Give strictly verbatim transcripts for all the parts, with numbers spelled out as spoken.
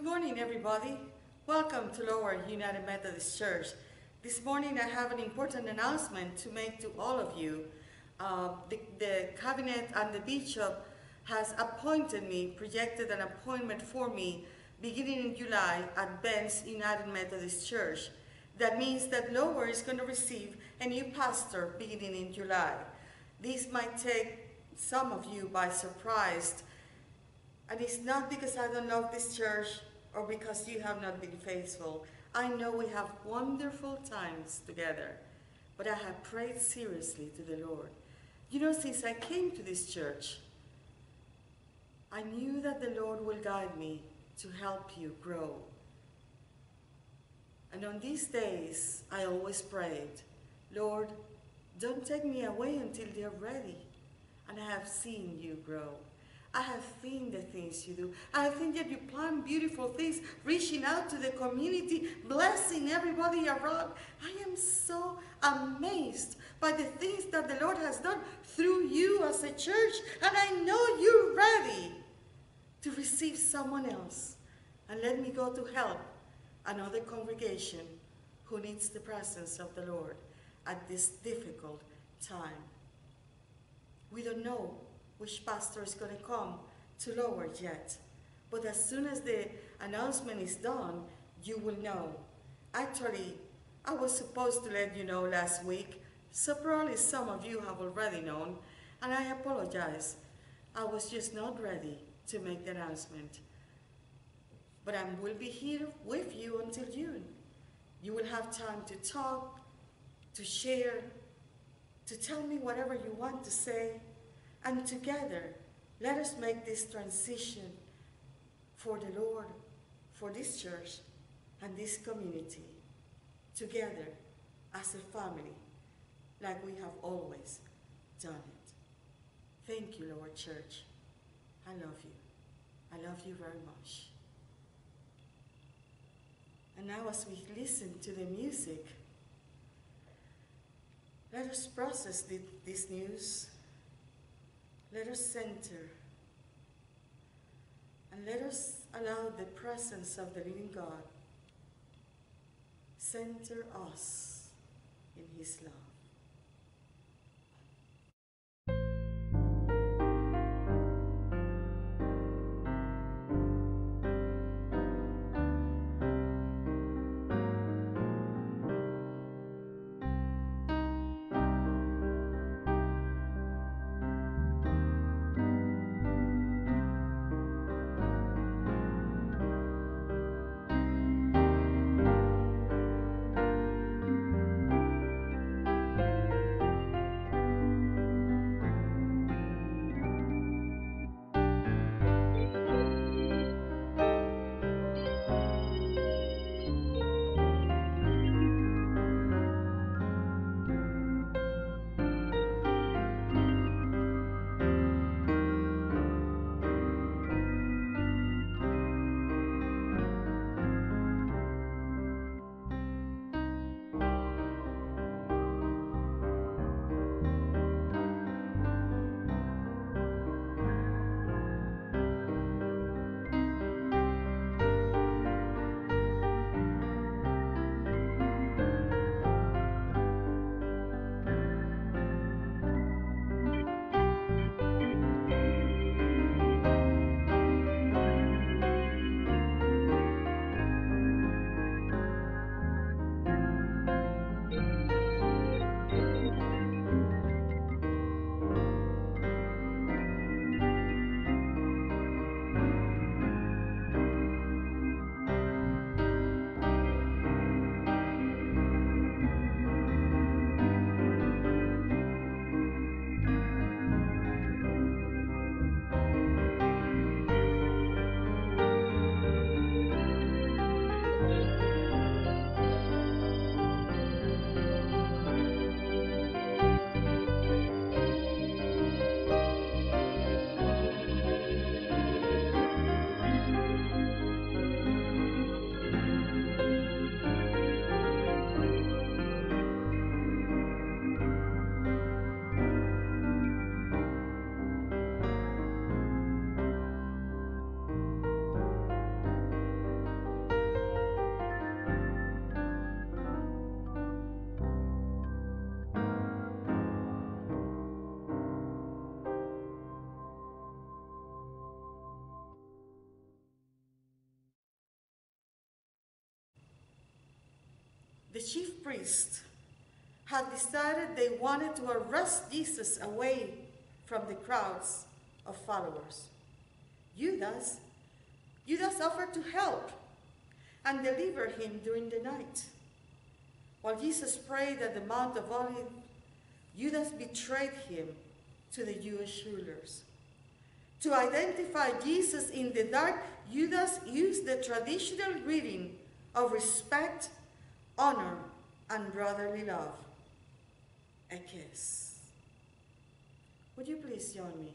Good morning, everybody. Welcome to Lower United Methodist Church. This morning I have an important announcement to make to all of you. Uh, the, the cabinet and the bishop has appointed me, projected an appointment for me beginning in July at Benz United Methodist Church. That means that Lower is going to receive a new pastor beginning in July. This might take some of you by surprise, and it's not because I don't love this church or because you have not been faithful. I know we have wonderful times together, but I have prayed seriously to the Lord. You know, since I came to this church, I knew that the Lord will guide me to help you grow. And on these days, I always prayed, Lord, don't take me away until they're ready. And I have seen you grow. I have seen the things you do. I have seen that you plan beautiful things, reaching out to the community, blessing everybody around. I am so amazed by the things that the Lord has done through you as a church, and I know you're ready to receive someone else. And let me go to help another congregation who needs the presence of the Lord at this difficult time. We don't know which pastor is going to come to Lower yet. But as soon as the announcement is done, you will know. Actually, I was supposed to let you know last week, so probably some of you have already known, and I apologize. I was just not ready to make the announcement. But I will be here with you until June. You will have time to talk, to share, to tell me whatever you want to say. And together, let us make this transition for the Lord, for this church, and this community, together as a family, like we have always done it. Thank you, Lord Church. I love you. I love you very much. And now as we listen to the music, let us process this news. Let us center, and let us allow the presence of the living God center us in His love. the chief priests had decided they wanted to arrest Jesus away from the crowds of followers. Judas, Judas offered to help and deliver him during the night. While Jesus prayed at the Mount of Olives, Judas betrayed him to the Jewish rulers. To identify Jesus in the dark, Judas used the traditional greeting of respect, honor, and brotherly love, a kiss. Would you please join me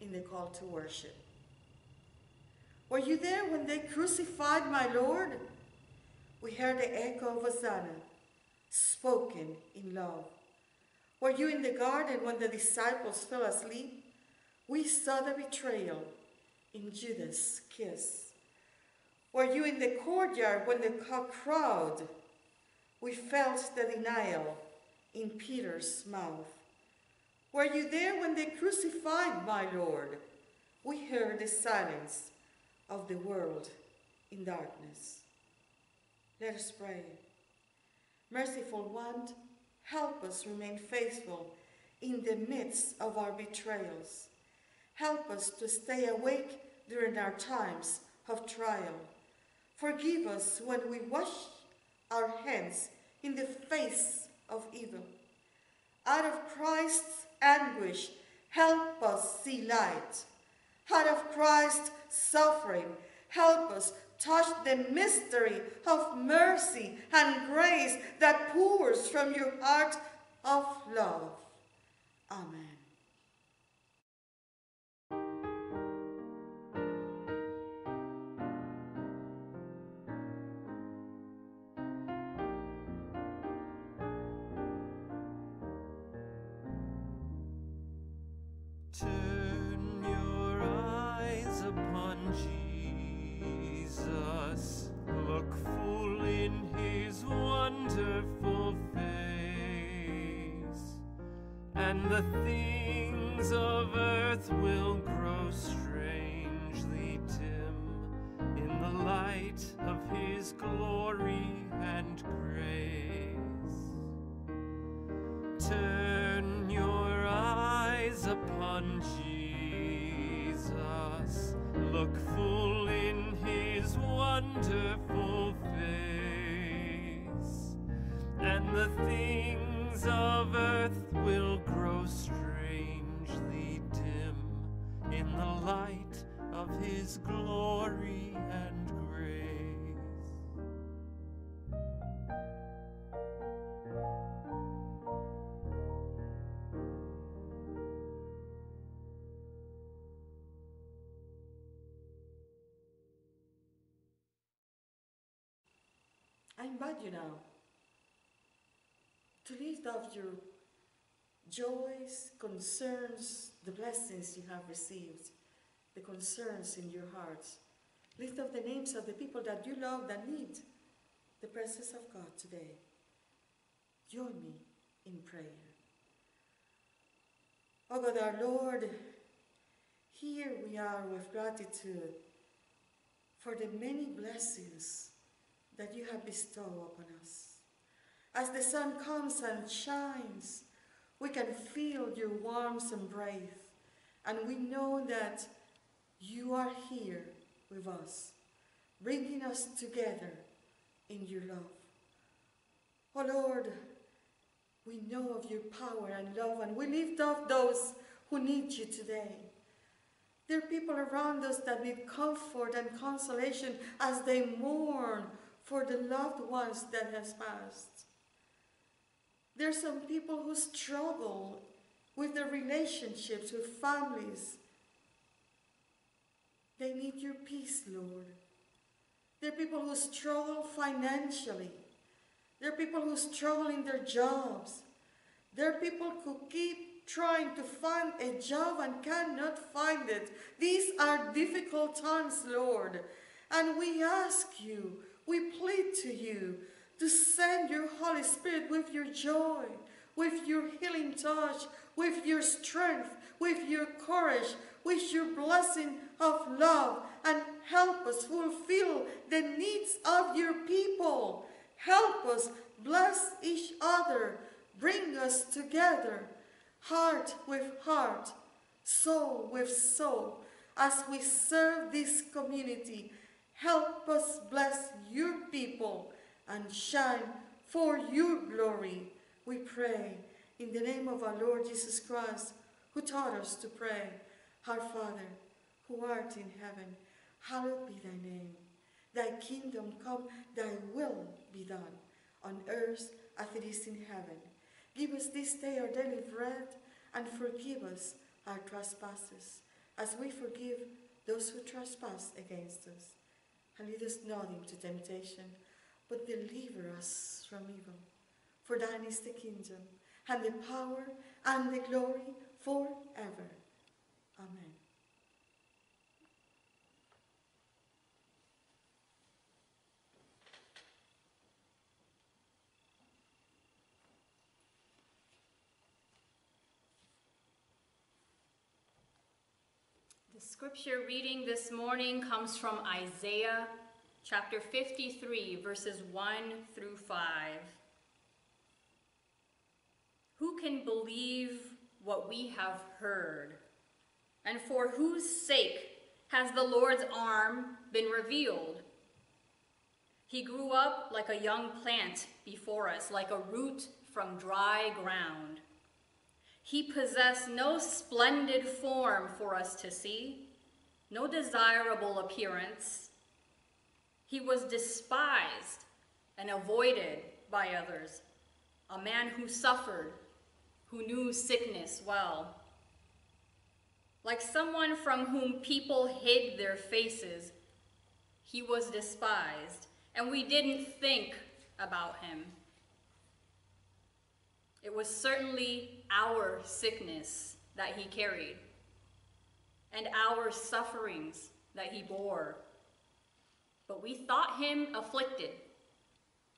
in the call to worship? Were you there when they crucified my Lord? We heard the echo of Hosanna, spoken in love. Were you in the garden when the disciples fell asleep? We saw the betrayal in Judas' kiss. Were you in the courtyard when the crowd? We felt the denial in Peter's mouth. Were you there when they crucified my Lord? We heard the silence of the world in darkness. Let us pray. Merciful One, help us remain faithful in the midst of our betrayals. Help us to stay awake during our times of trial. Forgive us when we wash our hands in the face of evil. Out of Christ's anguish, help us see light. Out of Christ's suffering, help us touch the mystery of mercy and grace that pours from your heart of love. Amen. Turn your eyes upon Jesus, look full in his wonderful face, and the things of earth will grow strangely dim in the light of his glory and grace. Turn your eyes upon Jesus, look full in his wonderful face, and the things of earth will grow strangely dim in the light of his glory and you now to lift up your joys, concerns, the blessings you have received, the concerns in your hearts. Lift up the names of the people that you love that need the presence of God today. Join me in prayer. O God, our Lord, here we are with gratitude for the many blessings that you have bestowed upon us. As the sun comes and shines, we can feel your warmth and breath, and we know that you are here with us, bringing us together in your love. Oh Lord, we know of your power and love, and we lift up those who need you today. There are people around us that need comfort and consolation as they mourn for the loved ones that has passed. There are some people who struggle with their relationships, with families. They need your peace, Lord. There are people who struggle financially. There are people who struggle in their jobs. There are people who keep trying to find a job and cannot find it. These are difficult times, Lord. And we ask you, we plead to you to send your Holy Spirit with your joy, with your healing touch, with your strength, with your courage, with your blessing of love, and help us fulfill the needs of your people. Help us bless each other, bring us together, heart with heart, soul with soul, as we serve this community. Help us bless your people and shine for your glory. We pray in the name of our Lord Jesus Christ, who taught us to pray. Our Father, who art in heaven, hallowed be thy name. Thy kingdom come, thy will be done, on earth as it is in heaven. Give us this day our daily bread, and forgive us our trespasses, as we forgive those who trespass against us. And lead us not into temptation, but deliver us from evil. For thine is the kingdom, and the power, and the glory, forever. Amen. The scripture reading this morning comes from Isaiah chapter fifty-three, verses one through five. Who can believe what we have heard? And for whose sake has the Lord's arm been revealed? He grew up like a young plant before us, like a root from dry ground. He possessed no splendid form for us to see, no desirable appearance. He was despised and avoided by others, a man who suffered, who knew sickness well. Like someone from whom people hid their faces, he was despised, and we didn't think about him. It was certainly our sickness that he carried, and our sufferings that he bore. But we thought him afflicted,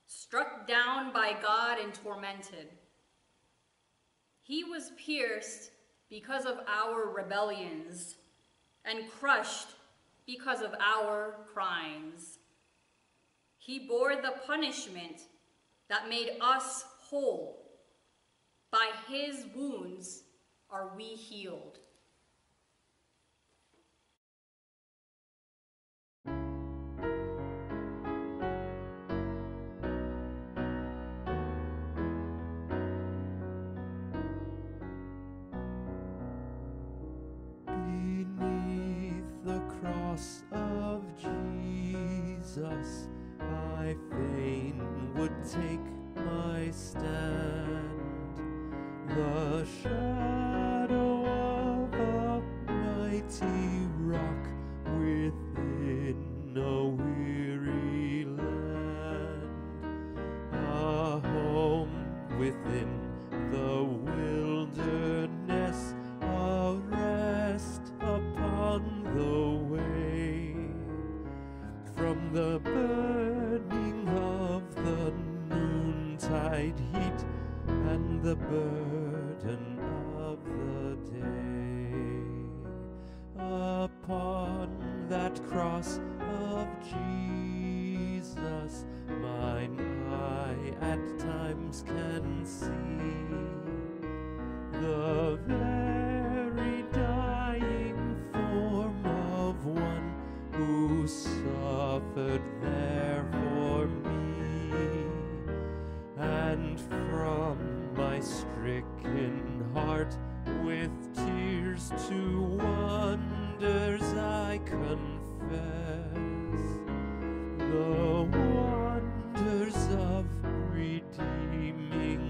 struck down by God and tormented. He was pierced because of our rebellions, and crushed because of our crimes. He bore the punishment that made us whole. By his wounds are we healed. Of Jesus, I fain would take my stand. The shadow of a mighty rock within a weary land, a home within the wilderness, a rest upon the from the burning of the noontide heat and the burden of the day. Upon that cross of Jesus, mine eye at times can see the very dying form of one who suffered there for me, and from my stricken heart with tears to wonders I confess the wonders of redeeming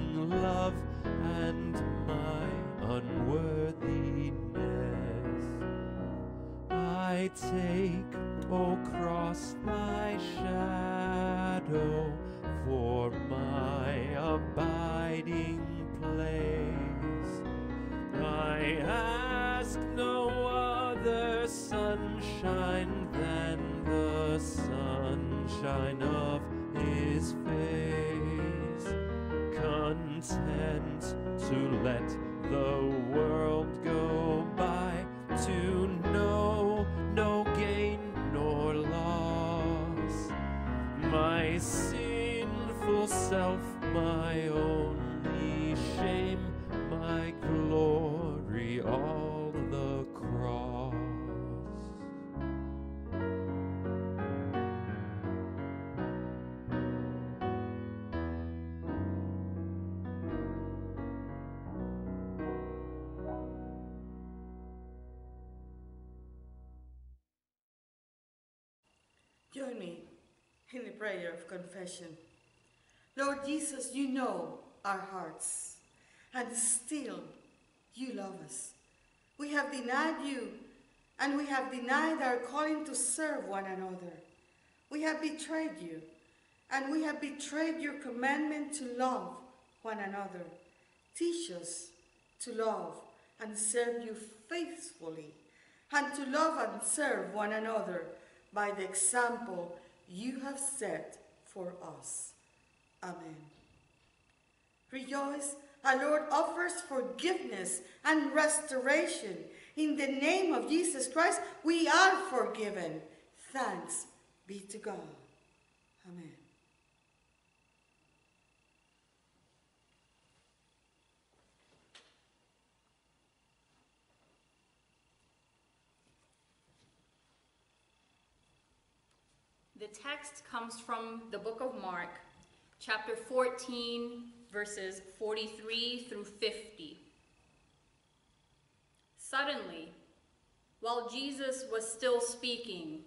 love and my unworthiness. I take, O cross, thy shadow for my abiding place. I ask no other sunshine than the sunshine of his face, content to let the world go by, to know no gain nor loss. My sinful self my only shame, my glory all the cross. Join me in the prayer of confession. Lord Jesus, you know our hearts, and still you love us. We have denied you, and we have denied our calling to serve one another. We have betrayed you, and we have betrayed your commandment to love one another. Teach us to love and serve you faithfully, and to love and serve one another by the example you have set for us. Amen. Rejoice, our Lord offers forgiveness and restoration. In the name of Jesus Christ, we are forgiven. Thanks be to God. Amen. The text comes from the book of Mark, chapter fourteen, verses forty-three through fifty. Suddenly, while Jesus was still speaking,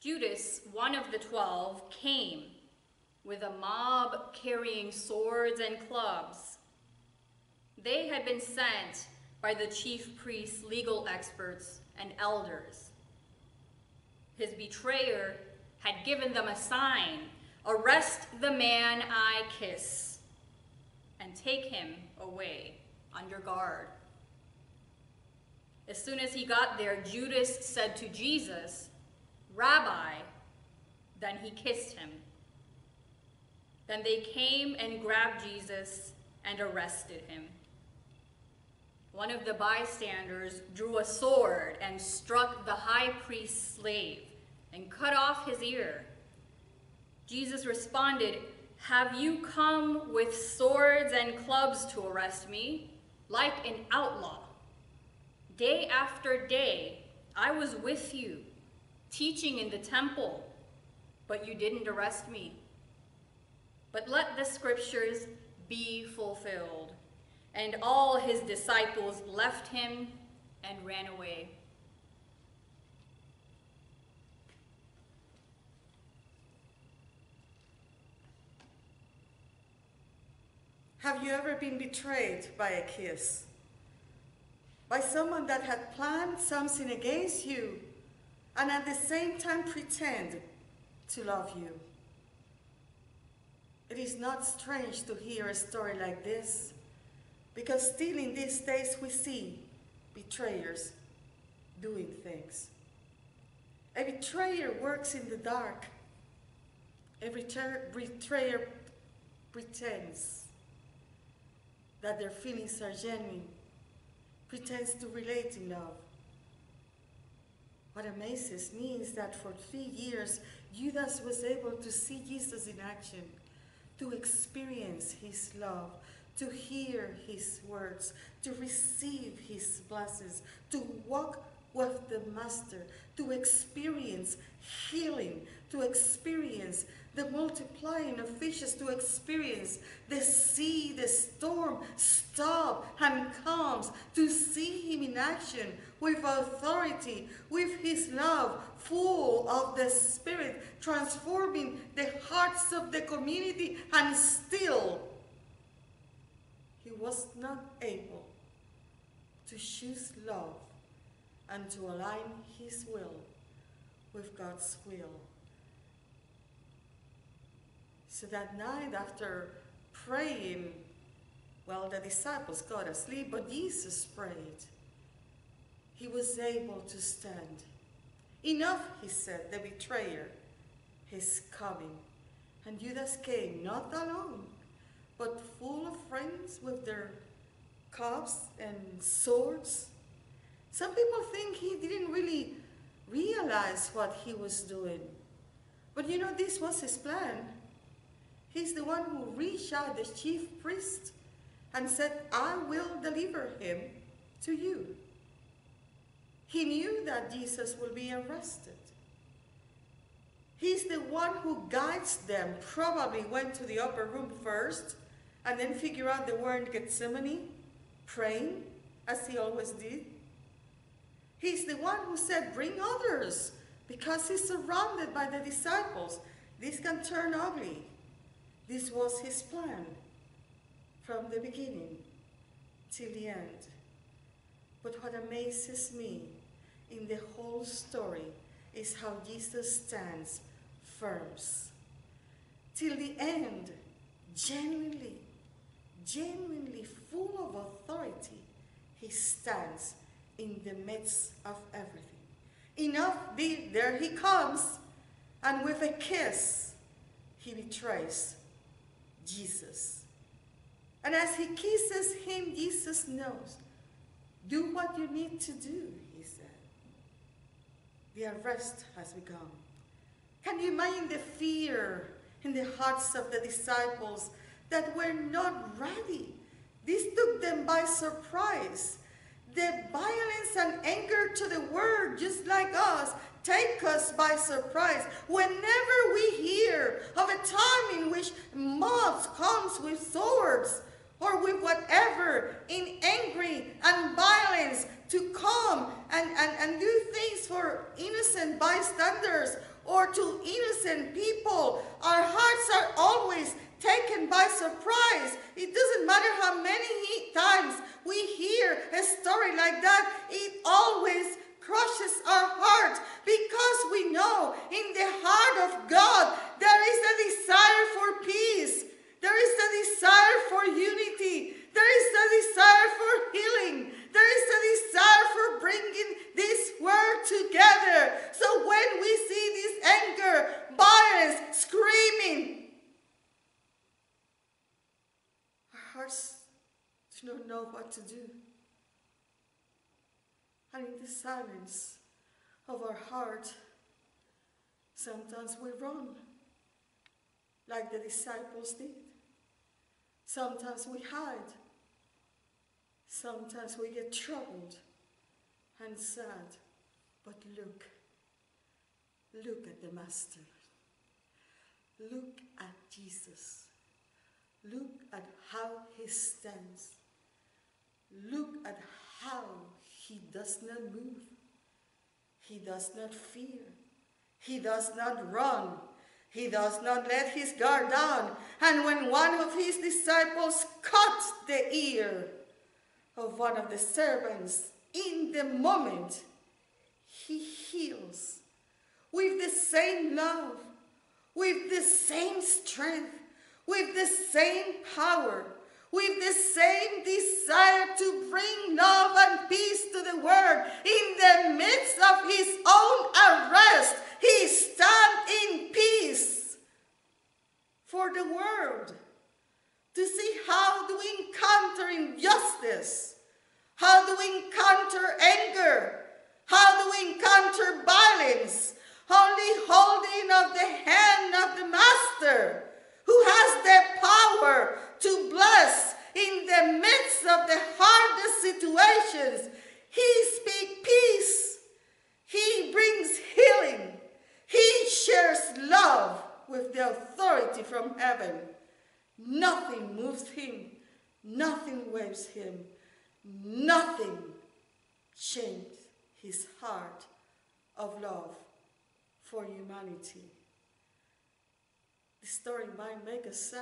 Judas, one of the twelve, came with a mob carrying swords and clubs. They had been sent by the chief priests, legal experts, and elders. His betrayer had given them a sign: "Arrest the man I kiss, and take him away under guard." As soon as he got there, Judas said to Jesus, "Rabbi." Then he kissed him. Then they came and grabbed Jesus and arrested him. One of the bystanders drew a sword and struck the high priest's slave and cut off his ear. Jesus responded, "Have you come with swords and clubs to arrest me, like an outlaw? Day after day, I was with you, teaching in the temple, but you didn't arrest me. But let the scriptures be fulfilled." And all his disciples left him and ran away. Have you ever been betrayed by a kiss? By someone that had planned something against you and at the same time pretend to love you? It is not strange to hear a story like this, because still in these days we see betrayers doing things. A betrayer works in the dark. A betrayer pretends that their feelings are genuine, pretends to relate in love. What amazes me is that for three years, Judas was able to see Jesus in action, to experience his love, to hear his words, to receive his blessings, to walk with the Master, to experience healing, to experience the multiplying of fishes, to experience the sea, the storm stop and calms, to see him in action with authority, with his love, full of the Spirit, transforming the hearts of the community, and still he was not able to choose love and to align his will with God's will. So that night after praying, well, the disciples got asleep, but Jesus prayed. He was able to stand. "Enough," he said, "the betrayer is coming." And Judas came, not alone, but full of friends with their clubs and swords. Some people think he didn't really realize what he was doing. But you know, this was his plan. He's the one who reached out the chief priest and said, I will deliver him to you. He knew that Jesus will be arrested. He's the one who guides them, probably went to the upper room first and then figure out they were in Gethsemane, praying, as he always did. He's the one who said, bring others, because he's surrounded by the disciples. This can turn ugly. This was his plan from the beginning till the end. But what amazes me in the whole story is how Jesus stands firm till the end, genuinely, genuinely full of authority. He stands in the midst of everything. Enough, be, there he comes, and with a kiss, he betrays Jesus. And as he kisses him, Jesus knows, do what you need to do, he said. The arrest has begun. Can you imagine the fear in the hearts of the disciples that were not ready? This took them by surprise. The violence and anger to the world, just like us, take us by surprise. Whenever we hear of a time in which mobs comes with swords or with whatever in angry and violence to come and, and, and do things for innocent bystanders or to innocent people, our hearts are always taken by surprise. It doesn't matter how many times we hear a story like that, it always crushes our heart, because we know in the heart of God there is a desire for peace, there is a desire for unity, there is a desire for healing, there is a desire for bringing this world together. So when we see this anger, violence, screaming, our hearts do not know what to do. And in the silence of our heart, sometimes we run, like the disciples did. Sometimes we hide. Sometimes we get troubled and sad. But look, look at the Master. Look at Jesus. Look at how he stands. Look at how he does not move. He does not fear. He does not run. He does not let his guard down. And when one of his disciples cut the ear of one of the servants, in the moment, he heals with the same love, with the same strength, with the same power, with the same desire to bring love and peace to the world. In the midst of his own arrest, he stands in peace for the world, to see how do we encounter injustice, how do we encounter anger, how do we encounter violence, only holding of the hand of the Master, who has the power to bless in the midst of the hardest situations. He speaks peace. He brings healing. He shares love with the authority from heaven. Nothing moves him. Nothing waves him. Nothing changed his heart of love for humanity. The story might make us sad,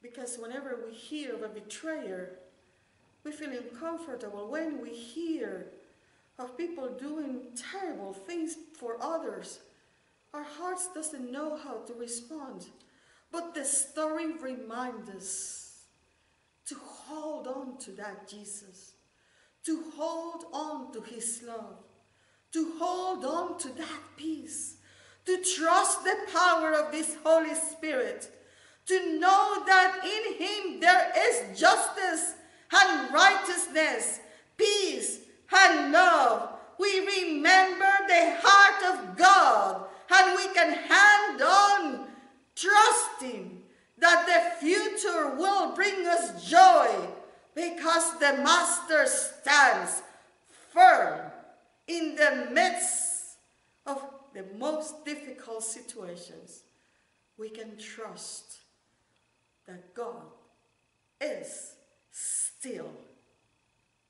because whenever we hear of a betrayer, we feel uncomfortable. When we hear of people doing terrible things for others, our hearts doesn't know how to respond. But the story reminds us to hold on to that Jesus, to hold on to his love, to hold on to that peace, to trust the power of this Holy Spirit, to know that in him there is justice and righteousness, peace and love. We remember the heart of God, and we can hand on trusting that the future will bring us joy, because the Master stands firm in the midst of the most difficult situations. We can trust that God is still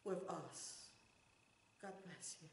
with us. God bless you.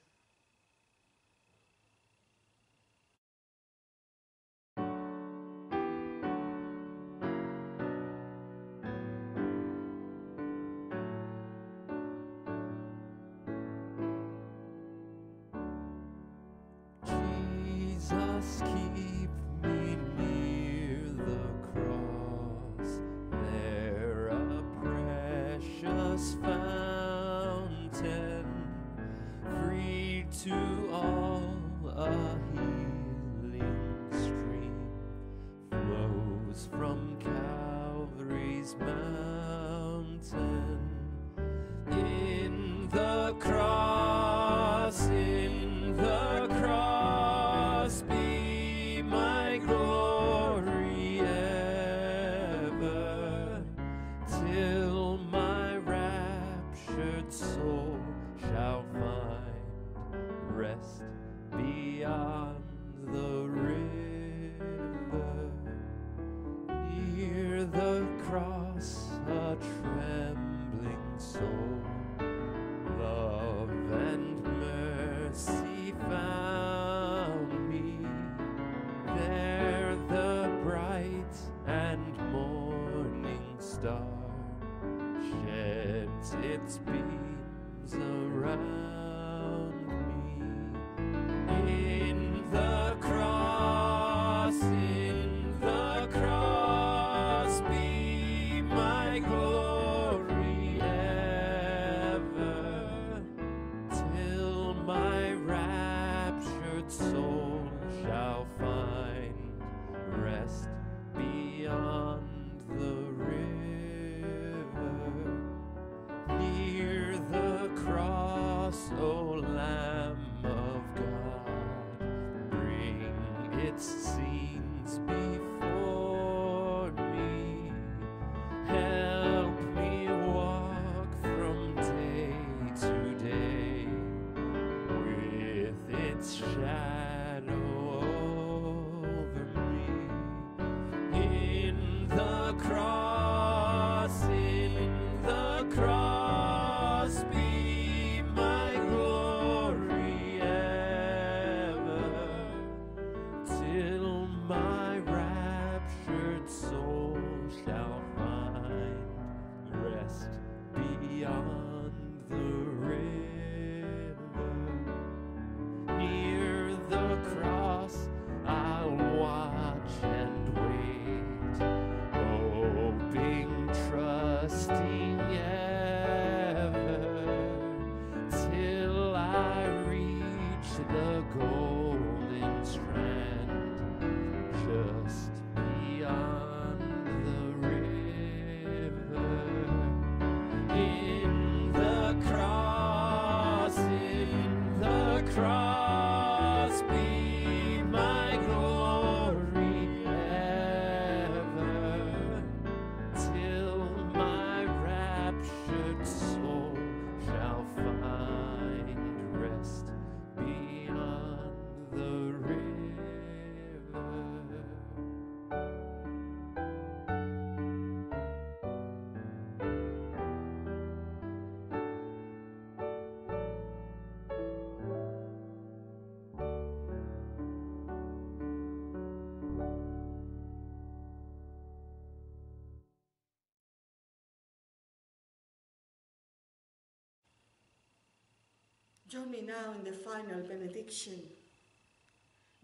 Join me now in the final benediction.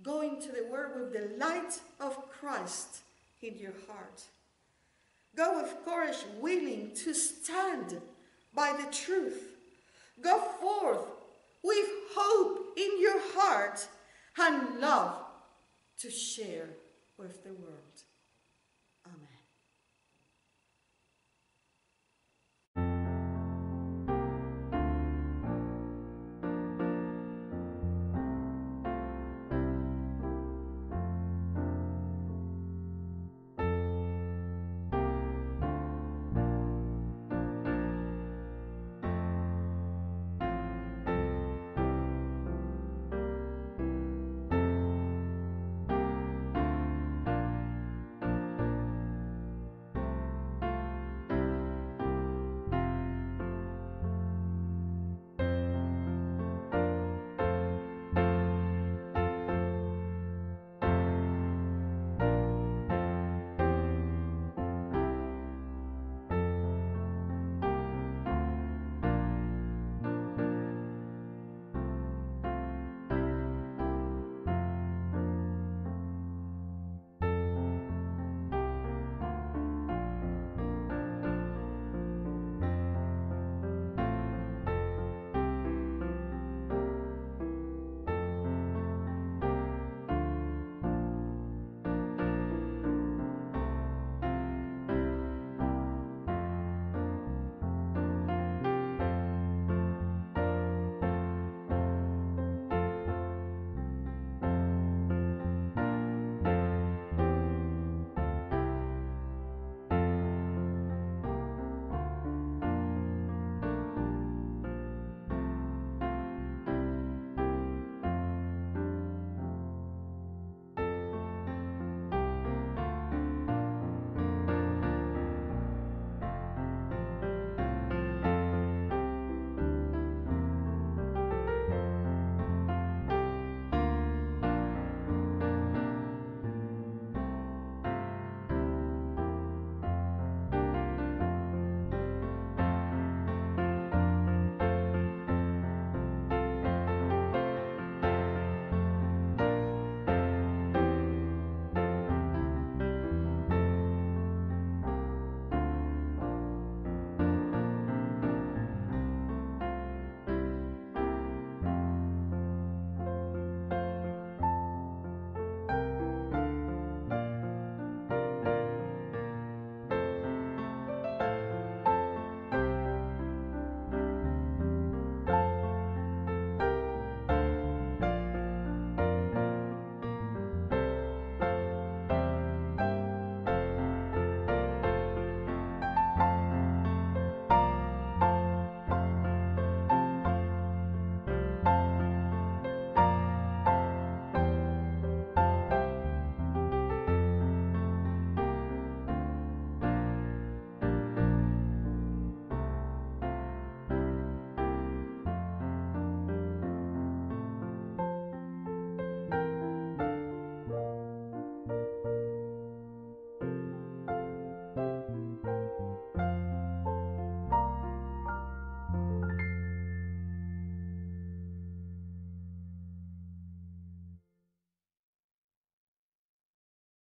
Go into the world with the light of Christ in your heart. Go with courage, willing to stand by the truth. Go forth with hope in your heart and love to share with the world. Amen.